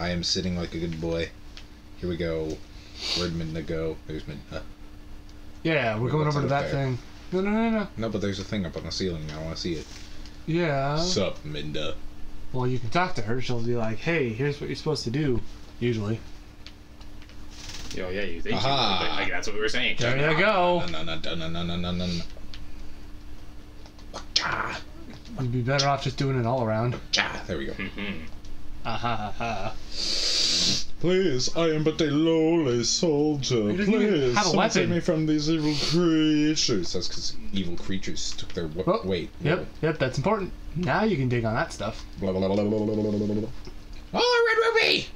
I am sitting like a good boy. Here we go. Where'd Midna go? There's Midna. Yeah, we're going over to that thing. No, no, no, no. No, but there's a thing up on the ceiling. I want to see it. Yeah. Sup, Midna. Well, you can talk to her. She'll be like, hey, here's what you're supposed to do, usually. Yo, yeah, you think you would, like, that's what we were saying. There you go. No, no, no, no, no, no, no, no, no. You'd be better off just doing it all around. There we go. Please, I am but a lowly soldier. Please, someone save me from these evil creatures. That's because evil creatures took their weight. Yep, yep, that's important. Now you can dig on that stuff. Blah, blah, blah, blah, blah, blah, blah, blah. Oh, red ruby!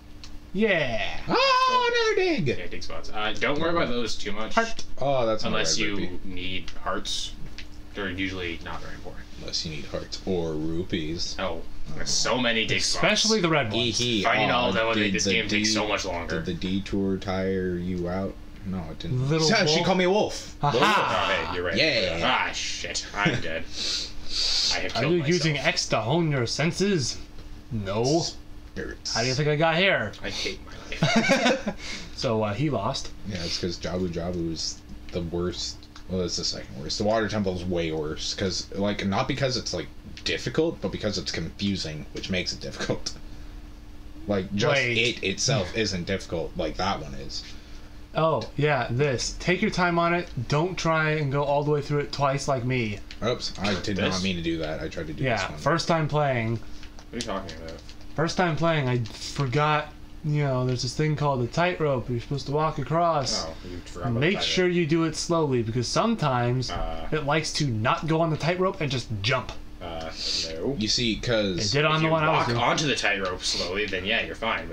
Yeah! Oh, another dig! Yeah, dig spots. Don't worry about those too much. Heart. Oh, that's unless you need hearts. They're usually not very important. Unless you need hearts or rupees. Oh, there's so many dig spots. Especially the red ones. Finding all of them would make this game take so much longer. Did the detour tire you out? No, it didn't. Little wolf. She called me a wolf. Aha! Oh, hey, you're right. Yeah. Ah, shit. I'm dead. I have killed myself. Are you using X to hone your senses? No. Spirits. How do you think I got here? I hate my life. So he lost. Yeah, it's because Jabu Jabu is the worst. Well, it's the second worst. The water temple is way worse because, like, not because it's like difficult, but because it's confusing, which makes it difficult. Like, just it itself isn't difficult, like that one is. Oh yeah, this. Take your time on it. Don't try and go all the way through it twice, like me. Oops, I did not mean to do that. I tried to do this one. Yeah, first time playing. What are you talking about? First time playing, I forgot. You know, there's this thing called a tightrope you're supposed to walk across. Oh, you forgot about the tightrope. Make sure you do it slowly because sometimes it likes to not go on the tightrope and just jump. No. You see, because it did on the one I was doing. If you walk onto the tightrope slowly, then yeah, you're fine.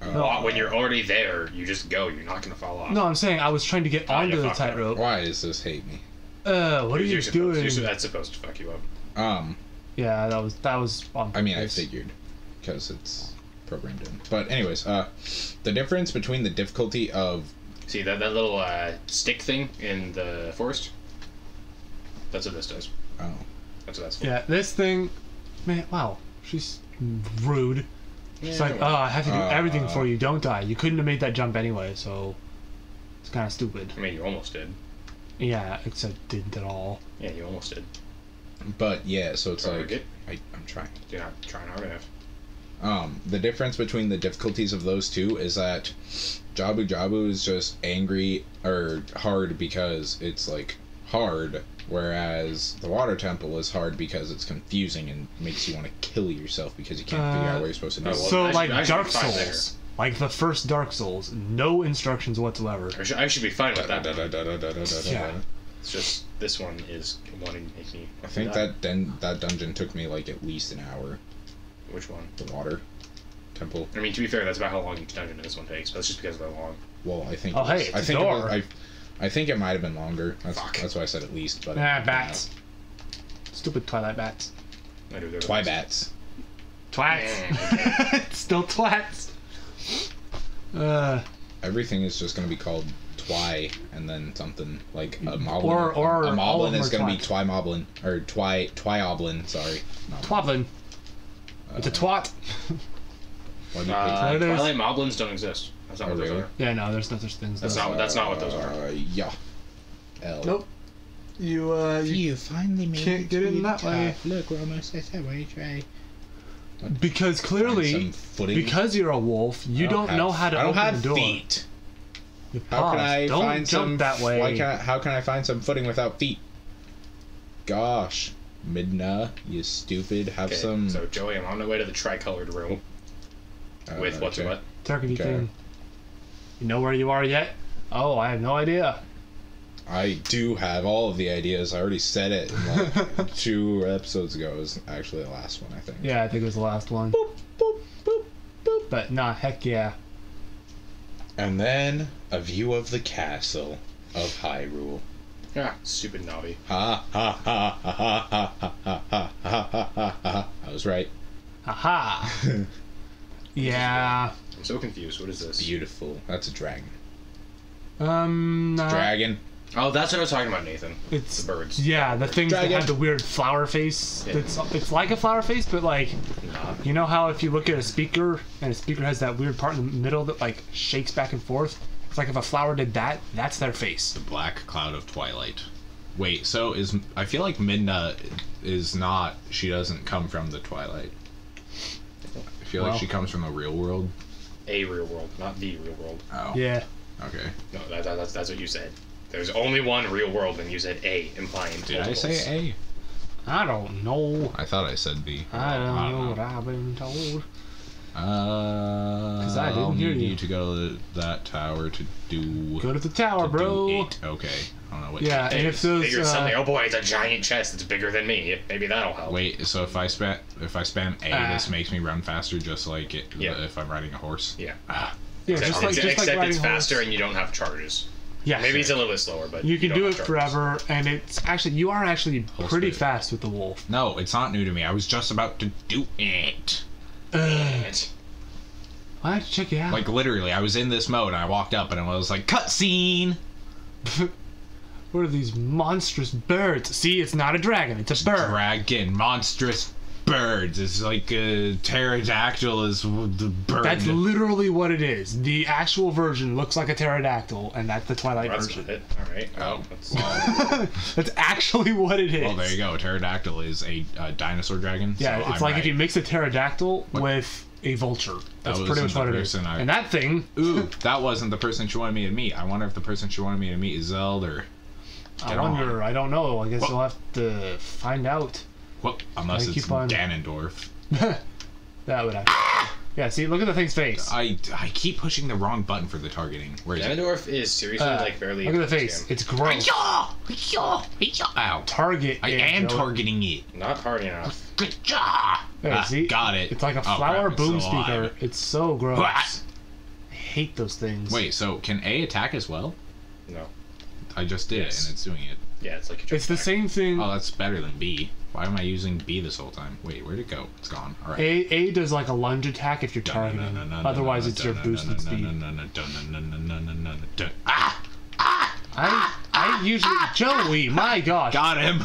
But when you're already there, you just go. You're not gonna fall off. No, I'm saying I was trying to get onto the tightrope. Why does this hate me? What are you doing? That's supposed to fuck you up. Yeah, that was on purpose. I mean, I figured because it's programmed in. But anyways, the difference between the difficulty of... See, that little stick thing in the forest? That's what this does. Oh. That's what that's for. Yeah, this thing... Man, wow. She's rude. Yeah, she's like, I have to do everything for you. Don't die. You couldn't have made that jump anyway, so... It's kind of stupid. I mean, you almost did. Yeah, except didn't at all. Yeah, you almost did. But, yeah, so it's like... I'm trying. You're not trying hard enough. The difference between the difficulties of those two is that Jabu Jabu is just angry or hard because it's like hard, whereas the water temple is hard because it's confusing and makes you want to kill yourself because you can't figure out what you're supposed to do. So like Dark Souls, like the first Dark Souls, no instructions whatsoever. I should be fine with that. Yeah. It's just this one is wanting to make me. I think that dungeon took me like at least an hour. Which one? The water temple. I mean, to be fair, that's about how long each dungeon this one takes, but that's just because of how long. Well, I think. Oh, hey, it's a door. I think it might have been longer. That's why I said at least. But bats. Stupid Twilight bats. Twibats. Twats. It's still twats. Everything is just going to be called Twy and then something like a Moblin. Or a Moblin is going to be Twy Moblin or Twyoblin. Sorry. Twoblin. It's a twat. Twilight Moblins don't exist. That's not what those are. Yeah, no, there's no such things. That's not what those are. Yeah. Nope. You finally made can't get in that way. Look, we're almost at that way, Trey. Because clearly, because you're a wolf, you don't know how to open the door. I don't have feet. How can I find some? How can I find some footing without feet? Gosh. Midna, you stupid. Have some. So Joey, I'm on my way to the tricolored room. With what's what? Turkey thing. You know where you are yet? Oh, I have no idea. I do have all of the ideas. I already said it like 2 episodes ago. It was actually the last one, I think. Yeah, I think it was the last one. Boop, boop, boop, boop. But nah, heck yeah. And then a view of the castle of Hyrule. Yeah, stupid Navi. Ha ha ha ha ha ha ha ha ha ha ha. I was right. Aha. Yeah. I'm so confused. What is this? Beautiful. That's a dragon. Dragon. Oh, that's what I was talking about, Nathan. It's the birds. Yeah, the things that have the weird flower face. Yeah. It's like a flower face, but like, you know how if you look at a speaker and a speaker has that weird part in the middle that like shakes back and forth? It's like if a flower did that, that's their face. The black cloud of twilight. Wait, so is, I feel like Midna is not, she doesn't come from the twilight. I feel like she comes from the real world. A real world, not the real world. Oh. Yeah. Okay. No, that's what you said. There's only one real world, and you said A, implying multiples. Did I say A? I don't know. I thought I said B. I don't know what I've been told. Because I didn't hear you. You need to go to that tower to do... Go to the tower, bro. Okay. I don't know what... Yeah, and if those... Figure something. Oh boy, it's a giant chest that's bigger than me. Maybe that'll help. Wait, so if I spam A, this makes me run faster just like it, if I'm riding a horse? Yeah. Yeah, except it's faster and you don't have charges. Yeah, maybe it's a little bit slower, but you can do it forever, and it's actually pretty fast with the wolf. No, it's not new to me. I was just about to do it. I have to check it out. Like literally, I was in this mode, and I walked up, and I was like, "Cutscene." What are these monstrous birds? See, it's not a dragon; it's a bird. Dragon, monstrous birds. It's like a pterodactyl is the bird. That's literally what it is. The actual version looks like a pterodactyl, and that's the Twilight version. That's not it. All right. Oh. That's actually what it is. Well, there you go. A pterodactyl is a dinosaur dragon. Yeah, so it's if you mix a pterodactyl with a vulture. That's pretty much what it is. And that thing... Ooh, that wasn't the person she wanted me to meet. I wonder if the person she wanted me to meet is Zelda. I wonder. I don't know. I guess you'll have to find out. Well, unless it's Ganondorf. That would happen. Yeah, see, look at the thing's face. I keep pushing the wrong button for the targeting. Where is Ganondorf is seriously like barely... Look at the face. It's gross. Ow. Target. I am targeting it. Not hard enough. See? Got it. It's like a flower boom speaker. It's so gross. I hate those things. Wait, so can A attack as well? No. I just did it and it's doing it. Yeah, it's like... It's the same thing. Oh, that's better than B. Why am I using B this whole time? Wait, where'd it go? It's gone. All right. A does like a lunge attack if you're targeting. Otherwise, it's your boosted speed. I usually... Joey, my gosh. Got him.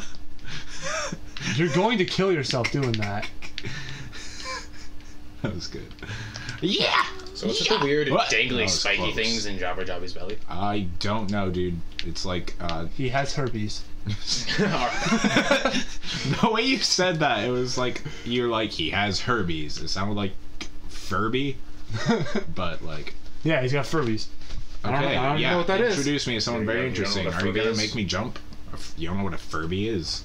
You're going to kill yourself doing that. That was good. Yeah. So what's with the weird dangly spiky things in Jabu Jabu's belly? I don't know, dude. It's like... He has herpes. The way you said that, it was like, you're like, he has herpes. It sounded like Furby, but like... Yeah, he's got furbies. Okay, I don't know what that is. Introduce me to someone very interesting. Are you going to make me jump? You don't know what a Furby is?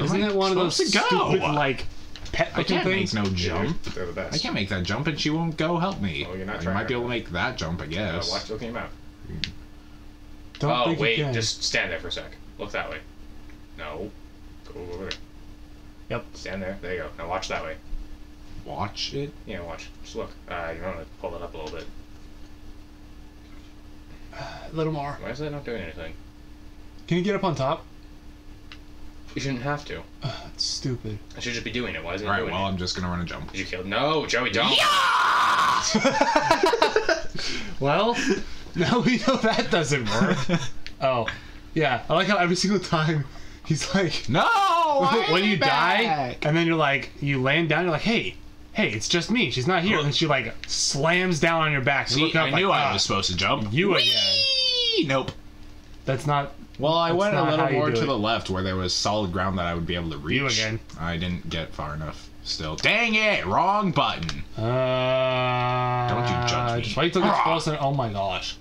Isn't it one of those stupid, like, pet things? I can't make no jump. They're the best. I can't make that jump and she won't go help me. Oh, you're not trying. I might be able to make that jump, I guess. Watch what came out. Oh, wait, just stand there for a sec. Look that way. No. Go over there. Yep. Stand there. There you go. Now watch that way. Watch it? Yeah, watch. Just look. You want to pull it up a little bit. A little more. Why is that not doing anything? Can you get up on top? You shouldn't have to. That's stupid. I should just be doing it. Why isn't it doing it? Alright, well, I'm just going to run a jump. Did you kill? No, Joey, don't. Yeah! Well, now we know that doesn't work. Oh. Yeah, I like how every single time he's like, "No!" When you die, and then you're like, you land down, you're like, "Hey, it's just me. She's not here." And she like slams down on your back. See, I knew I was supposed to jump. You again? Nope. That's not. Well, I went a little more to the left where there was solid ground that I would be able to reach. You again? I didn't get far enough. Still, dang it! Wrong button. Don't you judge me? Just wait till it's close and oh my gosh.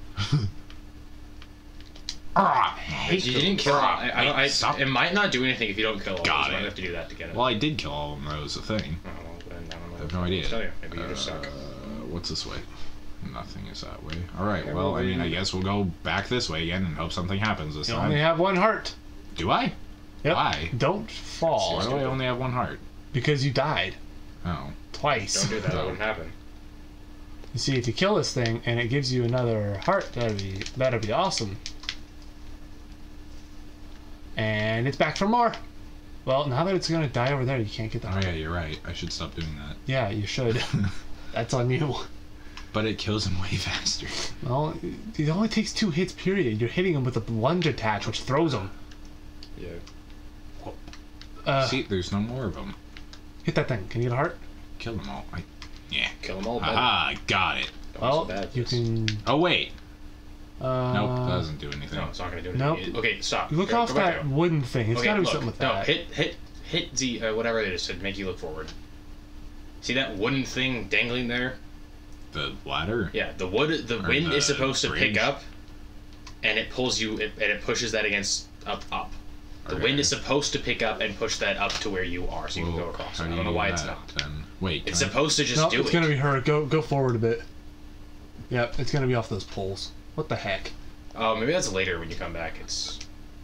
You didn't kill. It might not do anything if you don't kill all of them. Got it. You might have to do that to get it. Well, I did kill all of them. That was the thing. Oh, well, then I have no idea. Tell you. Maybe you just suck. What's this way? Nothing is that way. All right. Okay, well, I mean, I guess we'll go back this way again and hope something happens this time. You only have one heart. Do I? Yep. Why? Don't fall. Why do I only have one heart? Because you died. Oh. Twice. Don't do that. That wouldn't happen. You see, if you kill this thing and it gives you another heart, that'd be awesome. And it's back for more. Well, now that it's gonna die over there, you can't get that. Oh yeah, you're right. I should stop doing that. Yeah, you should. That's on you. but it kills him way faster. Well, it only takes 2 hits, period. You're hitting him with a lunge attach, which throws him. Yeah. Whoop. See, there's no more of them. Hit that thing. Can you get a heart? Kill them all. Yeah. Kill them all. Ah, got it. Well, you can... Oh, wait. Nope, that doesn't do anything. No, it's not going to do anything. Nope. Okay, stop. Look off that wooden thing. It's got to be something with that. No, hit Z, whatever it is, to make you look forward. See that wooden thing dangling there? The ladder? Yeah, the wood, the wind is supposed to pick up, and it pulls you, and it pushes that against, up. The wind is supposed to pick up and push that up to where you are, so you can go across. I don't know why it's not. Wait. It's supposed to just do it. It's going to be her. Go forward a bit. Yep, it's going to be off those poles. What the heck? Oh, maybe that's later when you come back. It's...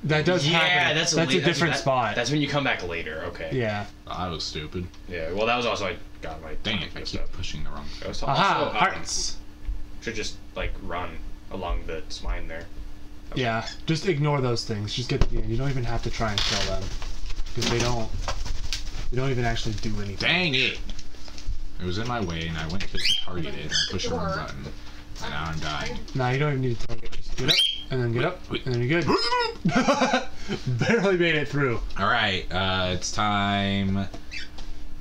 That does happen. Yeah, that's a different spot. That's when you come back later, okay. Yeah. I was stupid. Yeah, well, that was also... I got my... Dang it, I keep pushing the wrong... Aha, hearts! Should just, like, run along the spine there. Okay. Yeah, just ignore those things. Just get to the end. You don't even have to try and kill them. Because they don't... They don't even actually do anything. Dang it! It was in my way, and I went to target it, and I pushed the wrong button. And now I'm dying. Nah, you don't even need to target. Just get up, and then get up, and then you're good. Barely made it through. Alright, it's time...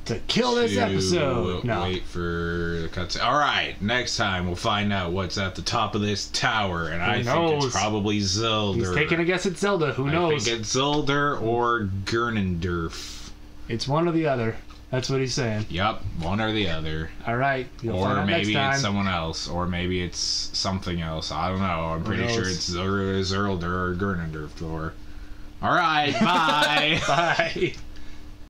To kill this episode! No. Wait for the cutscene. Alright, next time we'll find out what's at the top of this tower, and I think it's probably Zelda. He's taking a guess at Zelda, who knows? I think it's Zelda or Ganondorf. It's one or the other. That's what he's saying. Yep, one or the other. Alright, or maybe it's someone else, or maybe it's something else. I don't know, I'm pretty sure it's Zelda or Ganondorf. Alright, bye! Bye!